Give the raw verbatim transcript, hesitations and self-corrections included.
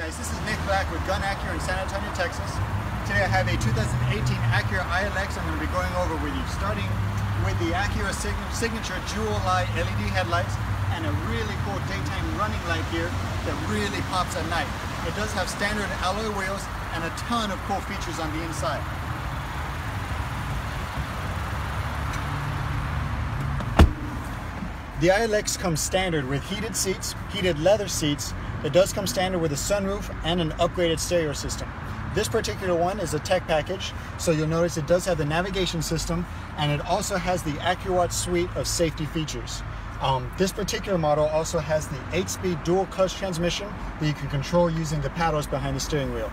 guys, this is Nick Black with Gun Acura in San Antonio, Texas. Today I have a two thousand eighteen Acura I L X I'm going to be going over with you, starting with the Acura Signature Jewel Light L E D headlights and a really cool daytime running light here that really pops at night. It does have standard alloy wheels and a ton of cool features on the inside. The I L X comes standard with heated seats, heated leather seats. It does come standard with a sunroof and an upgraded stereo system. This particular one is a tech package, so you'll notice it does have the navigation system and it also has the AcuraWatch suite of safety features. Um, this particular model also has the eight-speed dual clutch transmission that you can control using the paddles behind the steering wheel.